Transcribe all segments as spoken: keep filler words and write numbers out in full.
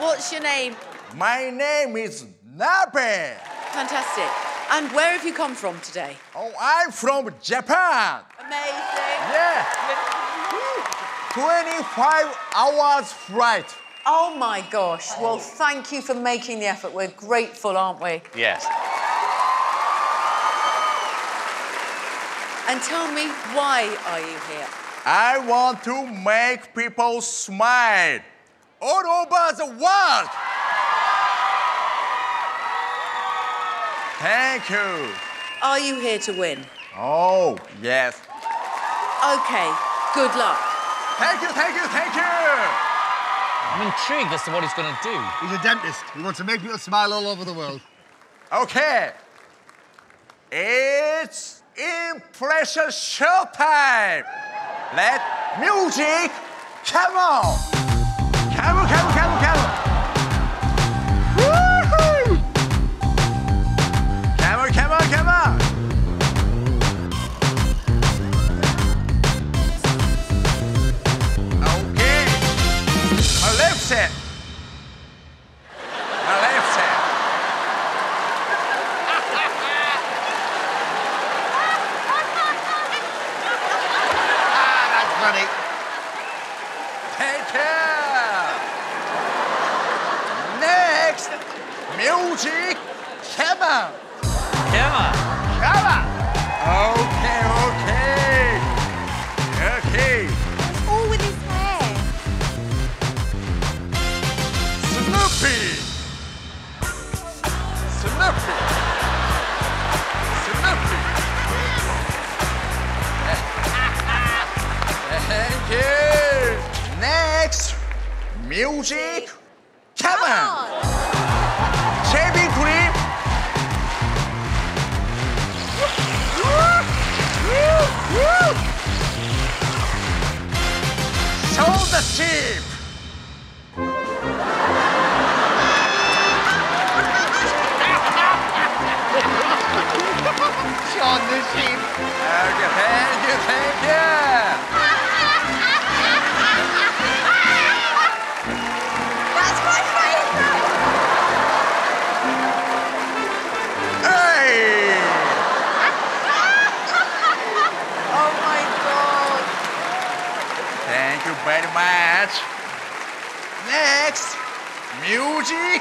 What's your name? My name is Nabe. Fantastic. And where have you come from today? Oh, I'm from Japan. Amazing. Yeah. twenty-five hours flight. Oh, my gosh. Well, thank you for making the effort. We're grateful, aren't we? Yes. And tell me, why are you here? I want to make people smile all over the world. Thank you. Are you here to win? Oh, yes. OK, good luck. Thank you, thank you, thank you. I'm intrigued as to what he's going to do. He's a dentist. He wants to make people smile all over the world. OK. It's impression show time. Let music come on. Come on, come on, come on, come on. Woo-hoo! Come on, come on, come on. My left hand. Ah, that's funny. Take care. Next, music. Come on. Come on. Come on. Okay, okay. Okay. What's all with his hair? Snappy! Snappy! Snappy! Thank you! Next, music, come on! Shaving cream! Shaun the Sheep! Shaun the Sheep. Okay, thank you, thank you. That's my favorite. Hey! Oh my God! Thank you very much. Next, music.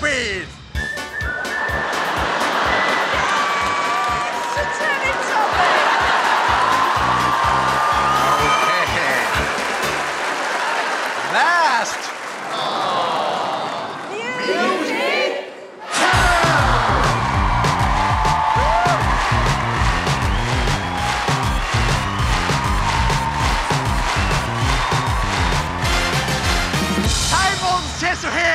Please. Yes, it's an exotic. Okay. Last. Aww. Music. Simon says here.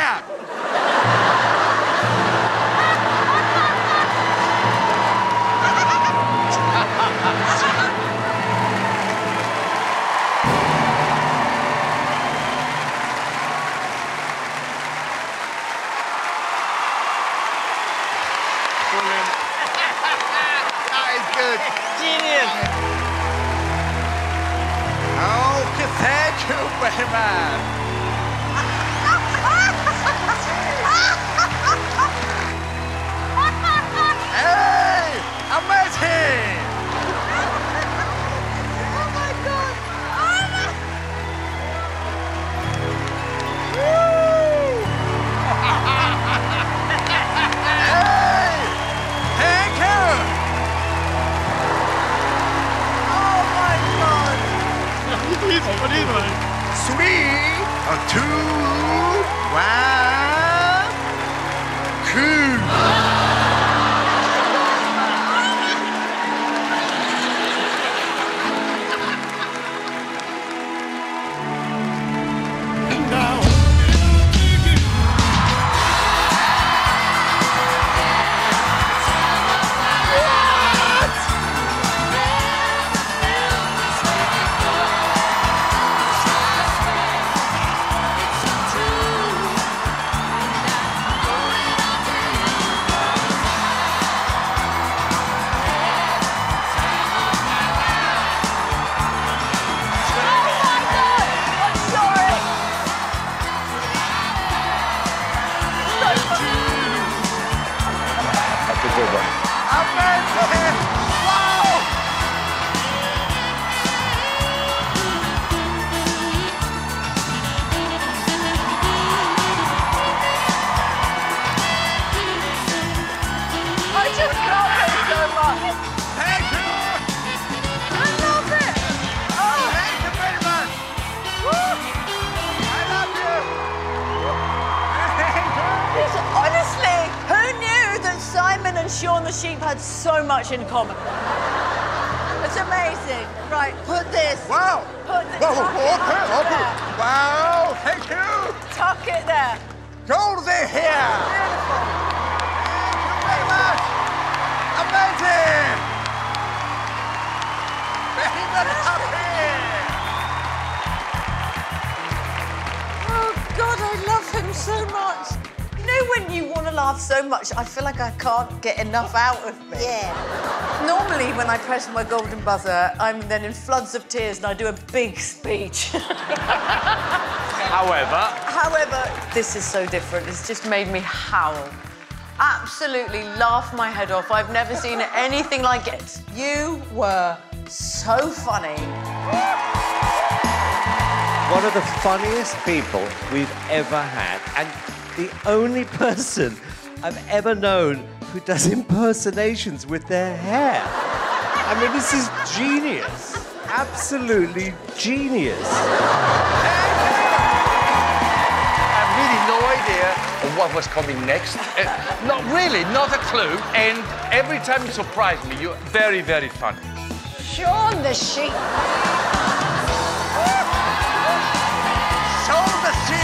That is good. Genius. Okay, thank you very much. Hey, amazing. Oh my God. Oh my. Woo. Hey. It's unbelievable. Three, two, one, cool. And now. Two. the Sheep had so much in common. It's amazing. Right, put this. Wow. Put this. Wow. Tuck it. Wow. Thank you. Tuck it there. Gold in here. Beautiful. Thank you very much. Amazing. Very much up here. Oh God, I love him so much. You know when you want to laugh so much, I feel like I can't get enough out of me. Yeah. Normally, when I press my golden buzzer, I'm then in floods of tears and I do a big speech. However... However, this is so different. It's just made me howl. Absolutely laugh my head off. I've never seen anything like it. You were so funny. One of the funniest people we've ever had, and the only person I've ever known who does impersonations with their hair. I mean, this is genius. Absolutely genius. I have really no idea of what was coming next. Uh, not really, not a clue. And every time you surprise me, you're very, very funny. Shaun the Sheep. Shaun the Sheep.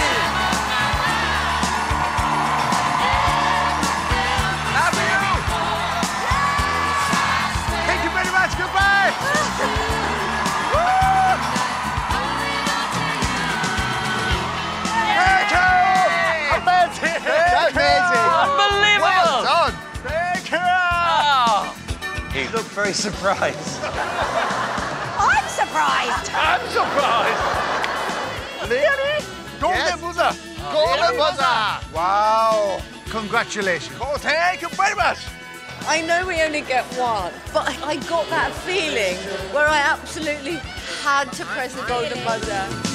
You look very surprised. I'm surprised. I'm surprised. Really? Golden Buzzer. Golden Buzzer. Wow. Congratulations. Oh, thank you very much. I know we only get one, but I got that feeling where I absolutely had to press the golden buzzer.